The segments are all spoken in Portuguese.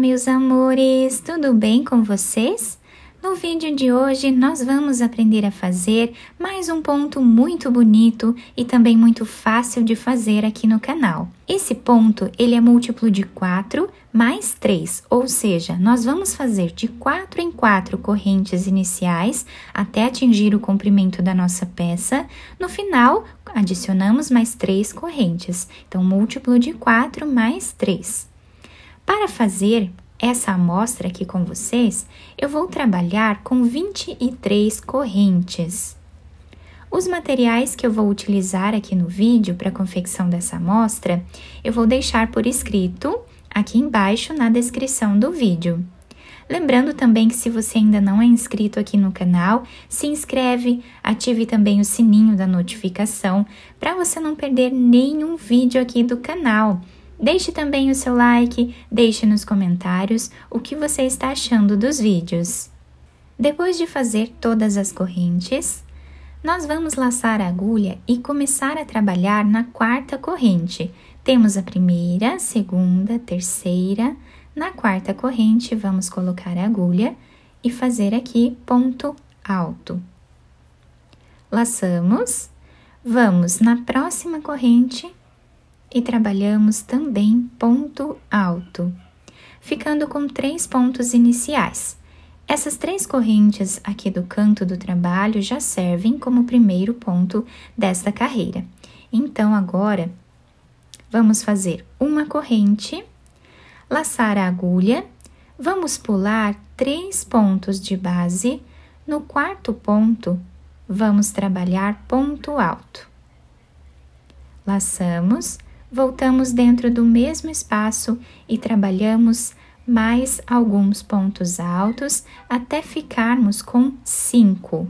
meus amores! Tudo bem com vocês? No vídeo de hoje, nós vamos aprender a fazer mais um ponto muito bonito e também muito fácil de fazer aqui no canal. Esse ponto, ele é múltiplo de 4 mais 3, ou seja, nós vamos fazer de 4 em 4 correntes iniciais até atingir o comprimento da nossa peça. No final, adicionamos mais 3 correntes, então múltiplo de 4 mais 3. Para fazer essa amostra aqui com vocês, eu vou trabalhar com 23 correntes. Os materiais que eu vou utilizar aqui no vídeo para a confecção dessa amostra, eu vou deixar por escrito aqui embaixo na descrição do vídeo. Lembrando também que se você ainda não é inscrito aqui no canal, se inscreve, ative também o sininho da notificação para você não perder nenhum vídeo aqui do canal. Deixe também o seu like, deixe nos comentários o que você está achando dos vídeos. Depois de fazer todas as correntes, nós vamos laçar a agulha e começar a trabalhar na quarta corrente. Temos a primeira, segunda, terceira. Na quarta corrente, vamos colocar a agulha e fazer aqui ponto alto. Laçamos, vamos na próxima corrente e trabalhamos também ponto alto, ficando com 3 pontos iniciais. Essas 3 correntes aqui do canto do trabalho já servem como primeiro ponto desta carreira. Então, agora, vamos fazer uma corrente, laçar a agulha, vamos pular 3 pontos de base, no quarto ponto, vamos trabalhar ponto alto. Laçamos, voltamos dentro do mesmo espaço e trabalhamos mais alguns pontos altos até ficarmos com 5.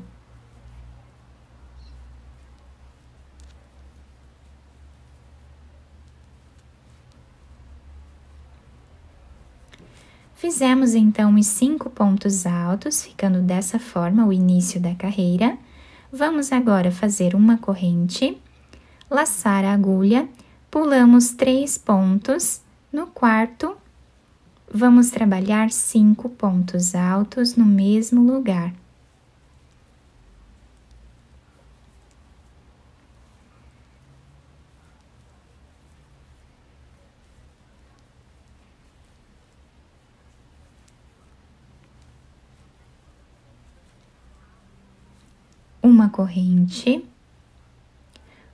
Fizemos então os 5 pontos altos, ficando dessa forma o início da carreira. Vamos agora fazer uma corrente, laçar a agulha. Pulamos 3 pontos, no quarto, vamos trabalhar 5 pontos altos no mesmo lugar. Uma corrente.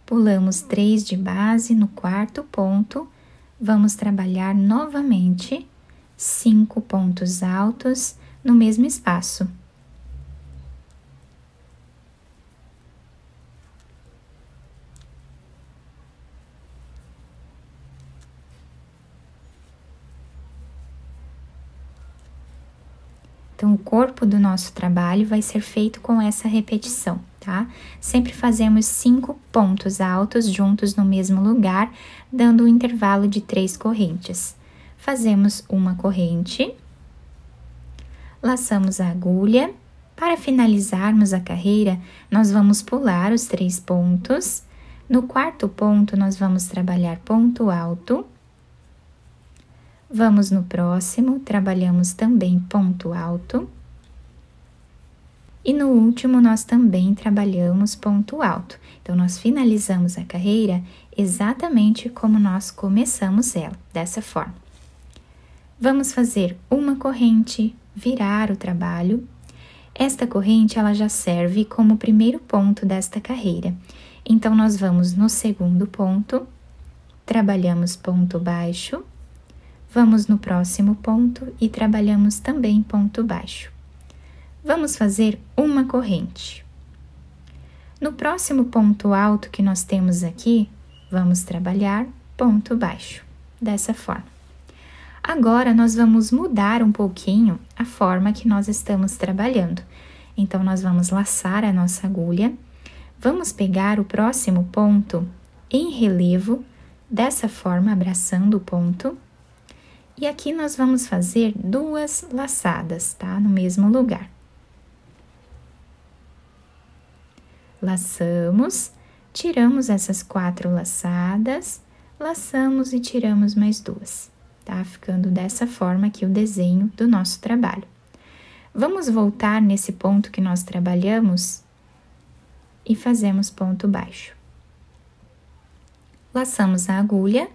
Pulamos 3 de base no quarto ponto, vamos trabalhar novamente 5 pontos altos no mesmo espaço. Então, o corpo do nosso trabalho vai ser feito com essa repetição. Tá? Sempre fazemos 5 pontos altos juntos no mesmo lugar, dando um intervalo de 3 correntes. Fazemos uma corrente, laçamos a agulha. Para finalizarmos a carreira, nós vamos pular os 3 pontos. No quarto ponto, nós vamos trabalhar ponto alto. Vamos no próximo, trabalhamos também ponto alto. E no último, nós também trabalhamos ponto alto. Então, nós finalizamos a carreira exatamente como nós começamos ela, dessa forma. Vamos fazer uma corrente, virar o trabalho. Esta corrente, ela já serve como primeiro ponto desta carreira. Então, nós vamos no segundo ponto, trabalhamos ponto baixo. Vamos no próximo ponto e trabalhamos também ponto baixo. Vamos fazer uma corrente. No próximo ponto alto que nós temos aqui, vamos trabalhar ponto baixo, dessa forma. Agora, nós vamos mudar um pouquinho a forma que nós estamos trabalhando. Então, nós vamos laçar a nossa agulha, vamos pegar o próximo ponto em relevo, dessa forma, abraçando o ponto. E aqui nós vamos fazer 2 laçadas, tá? No mesmo lugar. Laçamos, tiramos essas 4 laçadas, laçamos e tiramos mais 2. tá? Ficando dessa forma aqui o desenho do nosso trabalho. Vamos voltar nesse ponto que nós trabalhamos e fazemos ponto baixo. Laçamos a agulha,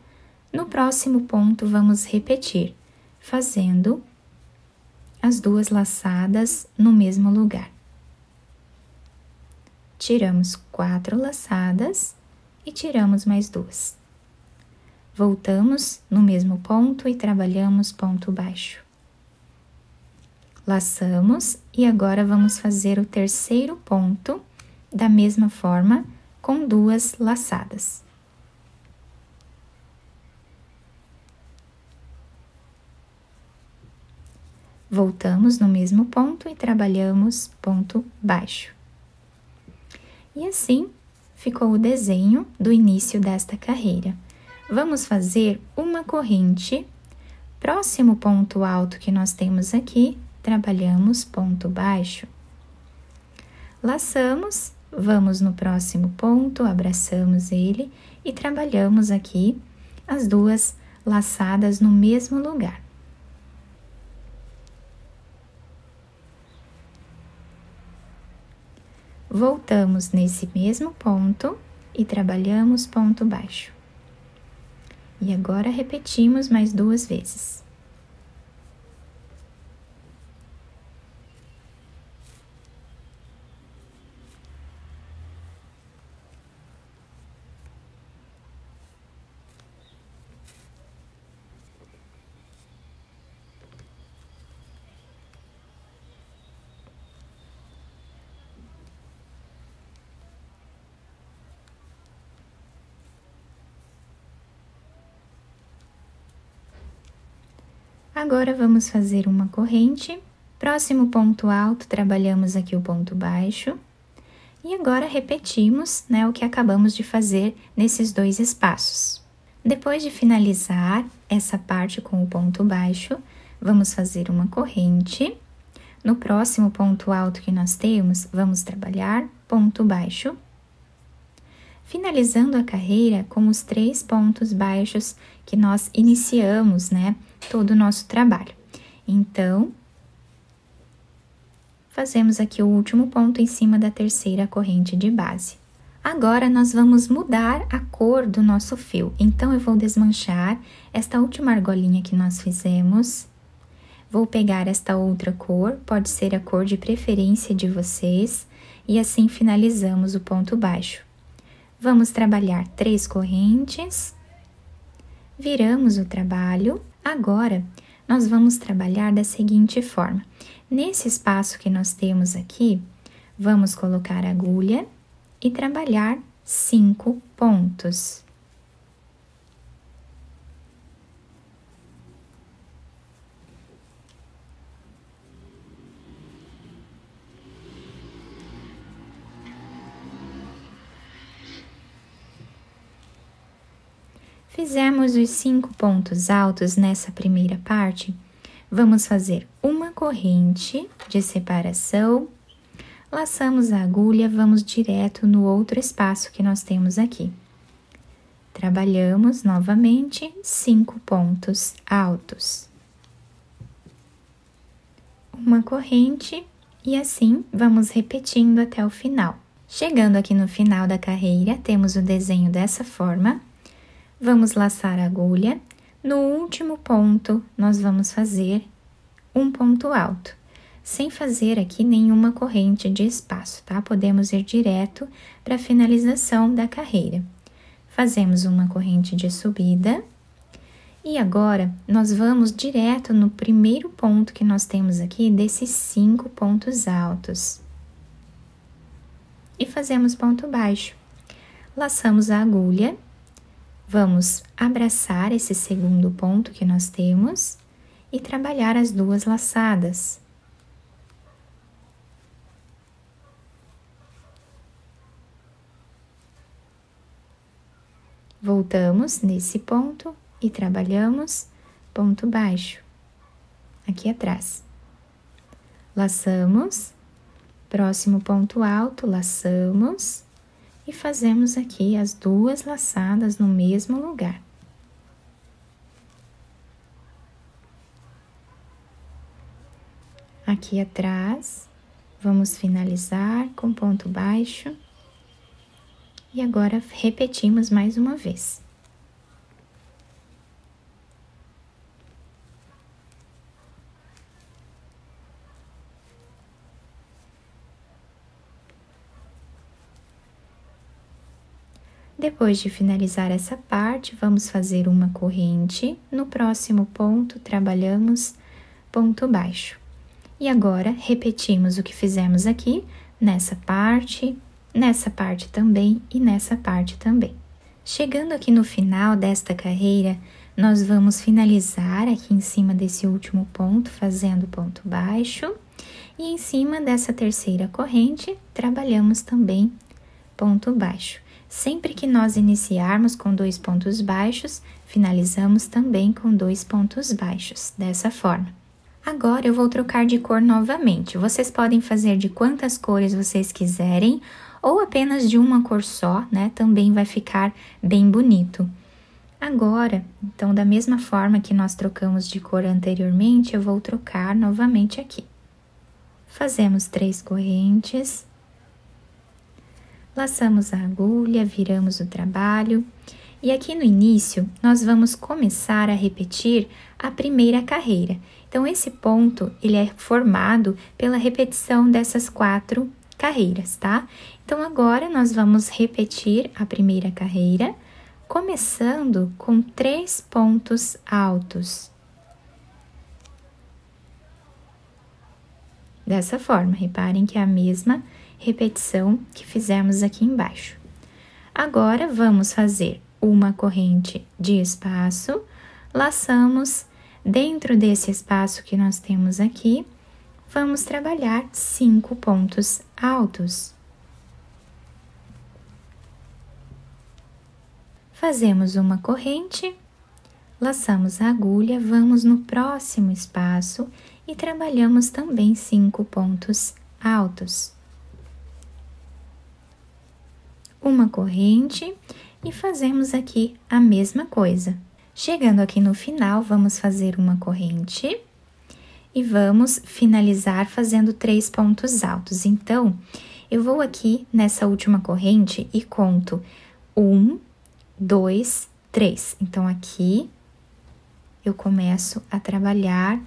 no próximo ponto vamos repetir, fazendo as duas laçadas no mesmo lugar. Tiramos 4 laçadas e tiramos mais 2. Voltamos no mesmo ponto e trabalhamos ponto baixo. Laçamos e agora vamos fazer o terceiro ponto da mesma forma com 2 laçadas. Voltamos no mesmo ponto e trabalhamos ponto baixo. E assim ficou o desenho do início desta carreira. Vamos fazer uma corrente, próximo ponto alto que nós temos aqui, trabalhamos ponto baixo. Laçamos, vamos no próximo ponto, abraçamos ele e trabalhamos aqui as 2 laçadas no mesmo lugar. Voltamos nesse mesmo ponto e trabalhamos ponto baixo. E agora repetimos mais 2 vezes. Agora, vamos fazer uma corrente, próximo ponto alto, trabalhamos aqui o ponto baixo. E agora, repetimos, né, o que acabamos de fazer nesses 2 espaços. Depois de finalizar essa parte com o ponto baixo, vamos fazer uma corrente. No próximo ponto alto que nós temos, vamos trabalhar ponto baixo. Finalizando a carreira com os 3 pontos baixos que nós iniciamos, né? Todo o nosso trabalho. Então, fazemos aqui o último ponto em cima da terceira corrente de base. Agora, nós vamos mudar a cor do nosso fio. Então, eu vou desmanchar esta última argolinha que nós fizemos. Vou pegar esta outra cor, pode ser a cor de preferência de vocês. E assim, finalizamos o ponto baixo. Vamos trabalhar 3 correntes. Viramos o trabalho. Agora, nós vamos trabalhar da seguinte forma. Nesse espaço que nós temos aqui, vamos colocar a agulha e trabalhar 5 pontos. Fizemos os 5 pontos altos nessa primeira parte, vamos fazer uma corrente de separação, laçamos a agulha, vamos direto no outro espaço que nós temos aqui. Trabalhamos novamente 5 pontos altos. Uma corrente e assim vamos repetindo até o final. Chegando aqui no final da carreira, temos o desenho dessa forma. Vamos laçar a agulha, no último ponto nós vamos fazer um ponto alto, sem fazer aqui nenhuma corrente de espaço, tá? Podemos ir direto para a finalização da carreira. Fazemos uma corrente de subida e agora nós vamos direto no primeiro ponto que nós temos aqui desses 5 pontos altos. E fazemos ponto baixo, laçamos a agulha. Vamos abraçar esse segundo ponto que nós temos e trabalhar as 2 laçadas. Voltamos nesse ponto e trabalhamos ponto baixo, aqui atrás. Laçamos, próximo ponto alto, laçamos. E fazemos aqui as 2 laçadas no mesmo lugar. aqui atrás, vamos finalizar com ponto baixo. E agora, repetimos mais uma vez. Depois de finalizar essa parte, vamos fazer uma corrente. No próximo ponto, trabalhamos ponto baixo. E agora, repetimos o que fizemos aqui, nessa parte também e nessa parte também. Chegando aqui no final desta carreira, nós vamos finalizar aqui em cima desse último ponto, fazendo ponto baixo. E em cima dessa terceira corrente, trabalhamos também ponto baixo. Sempre que nós iniciarmos com dois pontos baixos, finalizamos também com dois pontos baixos, dessa forma. Agora, eu vou trocar de cor novamente. Vocês podem fazer de quantas cores vocês quiserem, ou apenas de uma cor só, né? Também vai ficar bem bonito. Agora, então, da mesma forma que nós trocamos de cor anteriormente, eu vou trocar novamente aqui. Fazemos 3 correntes. Laçamos a agulha, viramos o trabalho e aqui no início nós vamos começar a repetir a primeira carreira. Então, esse ponto, ele é formado pela repetição dessas 4 carreiras, tá? Então, agora nós vamos repetir a primeira carreira, começando com 3 pontos altos. Dessa forma, reparem que é a mesma repetição que fizemos aqui embaixo. Agora, vamos fazer uma corrente de espaço, laçamos dentro desse espaço que nós temos aqui, vamos trabalhar 5 pontos altos. Fazemos uma corrente, laçamos a agulha, vamos no próximo espaço e trabalhamos também 5 pontos altos. Uma corrente e fazemos aqui a mesma coisa. Chegando aqui no final, vamos fazer uma corrente e vamos finalizar fazendo 3 pontos altos. Então, eu vou aqui nessa última corrente e conto 1, 2, 3. Então, aqui eu começo a trabalhar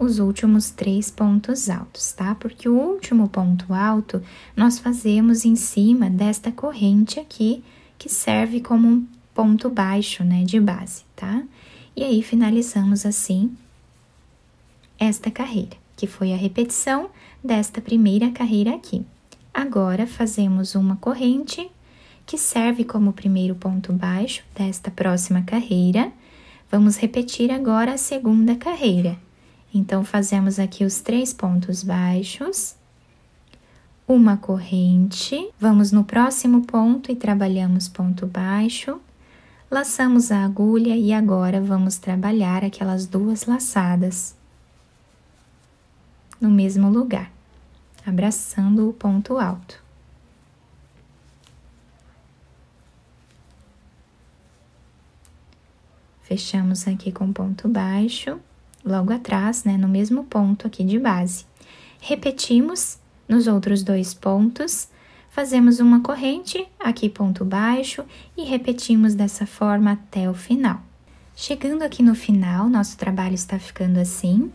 os últimos 3 pontos altos, tá? Porque o último ponto alto nós fazemos em cima desta corrente aqui, que serve como um ponto baixo, né, de base, tá? E aí, finalizamos assim esta carreira, que foi a repetição desta primeira carreira aqui. Agora, fazemos uma corrente, que serve como primeiro ponto baixo desta próxima carreira. Vamos repetir agora a segunda carreira. Então, fazemos aqui os 3 pontos baixos, uma corrente, vamos no próximo ponto e trabalhamos ponto baixo, laçamos a agulha e agora vamos trabalhar aquelas 2 laçadas no mesmo lugar, abraçando o ponto alto. Fechamos aqui com ponto baixo. Logo atrás, né, no mesmo ponto aqui de base. Repetimos nos outros 2 pontos, fazemos uma corrente, aqui ponto baixo, e repetimos dessa forma até o final. Chegando aqui no final, nosso trabalho está ficando assim.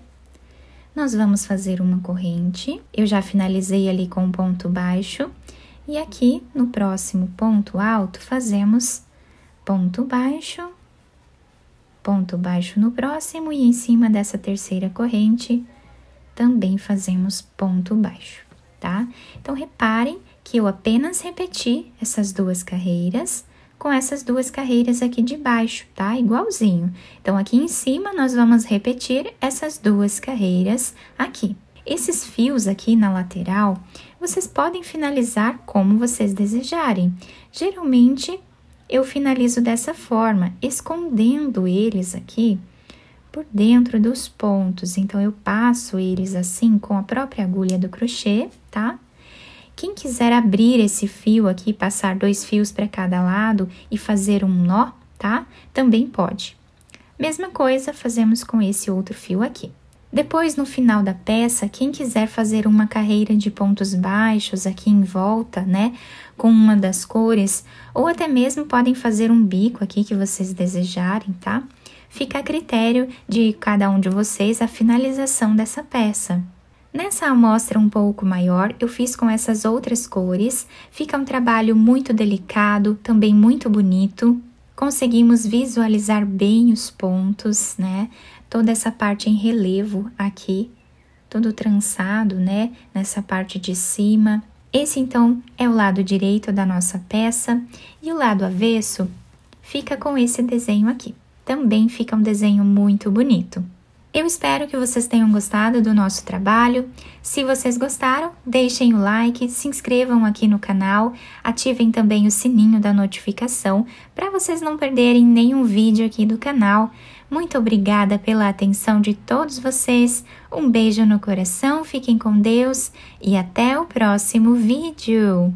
Nós vamos fazer uma corrente, eu já finalizei ali com ponto baixo, e aqui no próximo ponto alto, fazemos ponto baixo no próximo e em cima dessa terceira corrente também fazemos ponto baixo, tá? Então, reparem que eu apenas repeti essas 2 carreiras com essas 2 carreiras aqui de baixo, tá? Igualzinho. Então, aqui em cima nós vamos repetir essas 2 carreiras aqui. Esses fios aqui na lateral, vocês podem finalizar como vocês desejarem. Geralmente, eu finalizo dessa forma, escondendo eles aqui por dentro dos pontos. Então, eu passo eles assim com a própria agulha do crochê, tá? Quem quiser abrir esse fio aqui, passar 2 fios para cada lado e fazer um nó, tá? Também pode. Mesma coisa fazemos com esse outro fio aqui. Depois, no final da peça, quem quiser fazer uma carreira de pontos baixos aqui em volta, né, com uma das cores, ou até mesmo podem fazer um bico aqui que vocês desejarem, tá? Fica a critério de cada um de vocês a finalização dessa peça. Nessa amostra um pouco maior, eu fiz com essas outras cores, fica um trabalho muito delicado, também muito bonito. Conseguimos visualizar bem os pontos, né? Toda essa parte em relevo aqui, todo trançado, né? Nessa parte de cima. Esse, então, é o lado direito da nossa peça e o lado avesso fica com esse desenho aqui. Também fica um desenho muito bonito. Eu espero que vocês tenham gostado do nosso trabalho. Se vocês gostaram, deixem o like, se inscrevam aqui no canal, ativem também o sininho da notificação para vocês não perderem nenhum vídeo aqui do canal. Muito obrigada pela atenção de todos vocês, um beijo no coração, fiquem com Deus e até o próximo vídeo!